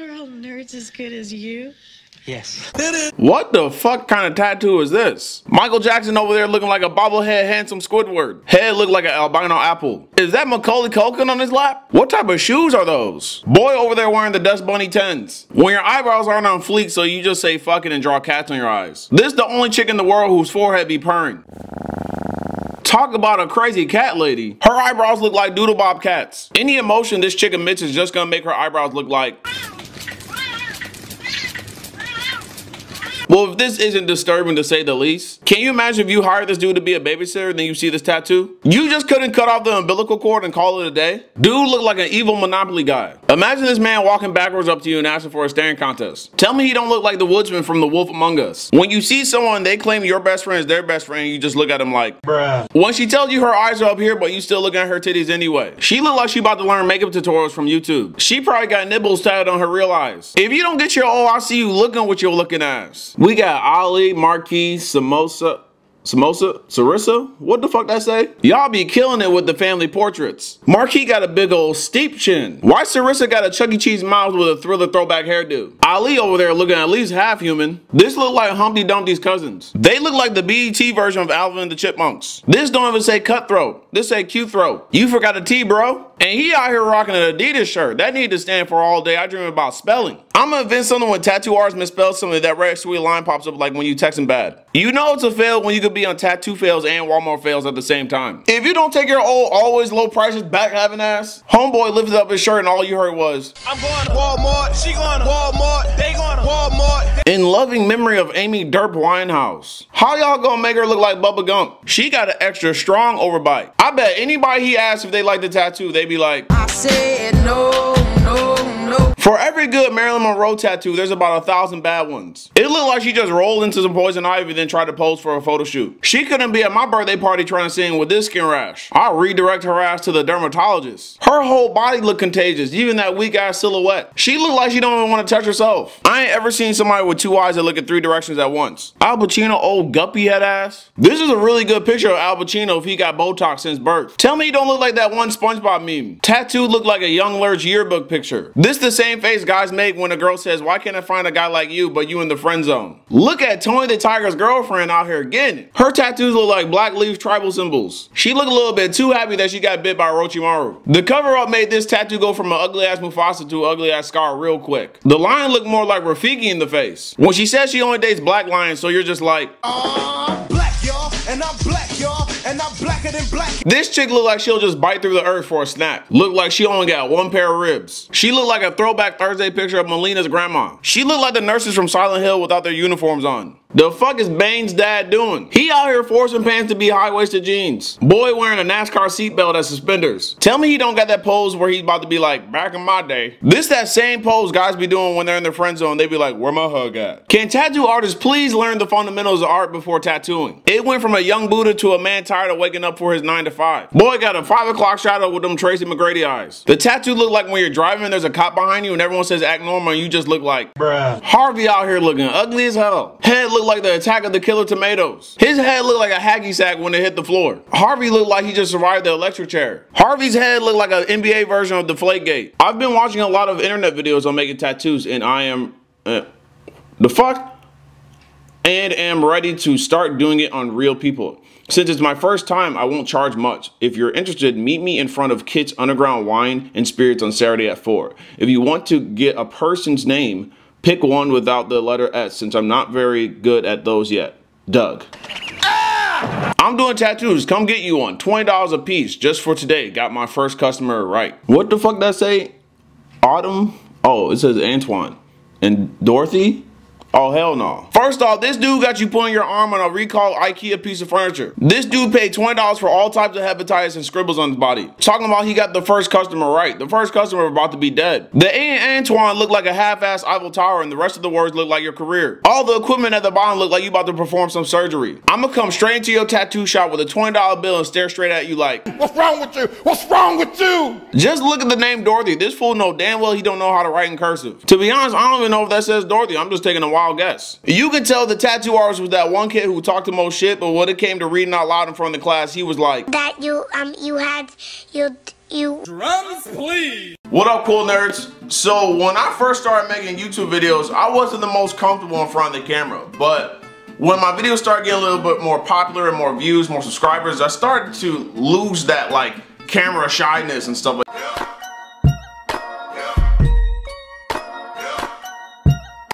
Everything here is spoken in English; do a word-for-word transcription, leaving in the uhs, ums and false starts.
Are all nerds as good as you? Yes. What the fuck kind of tattoo is this? Michael Jackson over there looking like a bobblehead handsome Squidward. Head look like an albino apple. Is that Macaulay Culkin on his lap? What type of shoes are those? Boy over there wearing the Dust Bunny tens. When your eyebrows aren't on fleek, so you just say fucking and draw cats on your eyes. This the only chick in the world whose forehead be purring. Talk about a crazy cat lady. Her eyebrows look like doodle bob cats. Any emotion this chick admits is just gonna make her eyebrows look like... Well, if this isn't disturbing to say the least, can you imagine if you hired this dude to be a babysitter and then you see this tattoo? You just couldn't cut off the umbilical cord and call it a day? Dude looked like an evil Monopoly guy. Imagine this man walking backwards up to you and asking for a staring contest. Tell me he don't look like the woodsman from The Wolf Among Us. When you see someone, they claim your best friend is their best friend, you just look at him like, bruh. When she tells you her eyes are up here, but you still looking at her titties anyway. She looked like she about to learn makeup tutorials from YouTube. She probably got nibbles tatted on her real eyes. If you don't get your oh, I see you looking with your looking ass. We got Ali, Marquis, Samosa, Samosa, Sarissa? What the fuck that say? Y'all be killing it with the family portraits. Marquis got a big old steep chin. Why Sarissa got a Chuck E. Cheese mouth with a Thriller throwback hairdo? Ali over there looking at least half human. This look like Humpty Dumpty's cousins. They look like the B E T version of Alvin and the Chipmunks. This don't even say cutthroat. This say Q-throat. You forgot a T, bro. And he out here rocking an Adidas shirt. That need to stand for all day. I dream about spelling. I'm gonna invent something when tattoo artists misspell something that red sweet line pops up like when you texting bad. You know it's a fail when you could be on tattoo fails and Walmart fails at the same time. If you don't take your old always low prices back having ass, homeboy lifted up his shirt and all you heard was, I'm going to Walmart, she going to Walmart, they going to Walmart. In loving memory of Amy Derp Winehouse. How y'all gonna make her look like Bubba Gump? She got an extra strong overbite. I bet anybody he asked if they like the tattoo, they be like, I said no, no, no. For every good Marilyn Monroe tattoo, there's about a thousand bad ones. It looked like she just rolled into some poison ivy then tried to pose for a photo shoot. She couldn't be at my birthday party trying to sing with this skin rash. I'll redirect her ass to the dermatologist. Her whole body looked contagious, even that weak ass silhouette. She looked like she don't even want to touch herself. I ain't ever seen somebody with two eyes that look in three directions at once. Al Pacino old guppy head ass. This is a really good picture of Al Pacino if he got Botox since birth. Tell me he don't look like that one SpongeBob meme. Tattoo looked like a young Lurch yearbook picture. This the same face guys make when a girl says, why can't I find a guy like you, but you in the friend zone? Look at Tony the Tiger's girlfriend out here getting it. Her tattoos look like black leaf tribal symbols. She looked a little bit too happy that she got bit by Orochimaru. The cover up made this tattoo go from an ugly ass Mufasa to ugly ass Scar real quick. The lion looked more like Rafiki in the face. When she says she only dates black lions, so you're just like, uh, I'm black y'all, and I'm black y'all, and I'm blacker than black. This chick look like she'll just bite through the earth for a snack. Look like she only got one pair of ribs. She look like a throwback Thursday picture of Melina's grandma. She look like the nurses from Silent Hill without their uniforms on. The fuck is Bane's dad doing? He out here forcing pants to be high-waisted jeans. Boy wearing a NASCAR seatbelt as suspenders. Tell me he don't got that pose where he's about to be like, back in my day. This that same pose guys be doing when they're in their friend zone. They be like, where my hug at? Can tattoo artists please learn the fundamentals of art before tattooing? It went from a young Buddha to a man tired of waking up for his nine to five. Boy got a five o'clock shadow with them Tracy McGrady eyes. The tattoo look like when you're driving, there's a cop behind you and everyone says act normal and you just look like, bruh. Harvey out here looking ugly as hell. Head look like the attack of the killer tomatoes. His head looked like a hacky sack when it hit the floor. Harvey looked like he just survived the electric chair. Harvey's head looked like an N B A version of Deflategate. I've been watching a lot of internet videos on making tattoos and I am... Uh, the fuck? And am ready to start doing it on real people. Since it's my first time, I won't charge much. If you're interested, meet me in front of Kits Underground Wine and Spirits on Saturday at four. If you want to get a person's name, pick one without the letter S since I'm not very good at those yet. Doug. Ah! I'm doing tattoos. Come get you one. twenty dollars a piece just for today. Got my first customer right. What the fuck that say? Autumn? Oh, it says Antoine. And Dorothy? Oh, hell no. First off, this dude got you putting your arm on a recalled Ikea piece of furniture. This dude paid twenty dollars for all types of hepatitis and scribbles on his body. Talking about he got the first customer right. The first customer about to be dead. The Aunt Antoine looked like a half-assed Eiffel Tower and the rest of the words look like your career. All the equipment at the bottom looked like you about to perform some surgery. I'm gonna come straight into your tattoo shop with a twenty dollar bill and stare straight at you like, what's wrong with you? What's wrong with you? Just look at the name Dorothy. This fool know damn well he don't know how to write in cursive. To be honest, I don't even know if that says Dorothy. I'm just taking a while. Wild guess. You can tell the tattoo artist was that one kid who talked the most shit, but when it came to reading out loud in front of the class, he was like, that you, um, you had, you, Ew. Drums, please. What up, cool nerds? So when I first started making YouTube videos, I wasn't the most comfortable in front of the camera, but when my videos started getting a little bit more popular and more views, more subscribers, I started to lose that like camera shyness and stuff like that.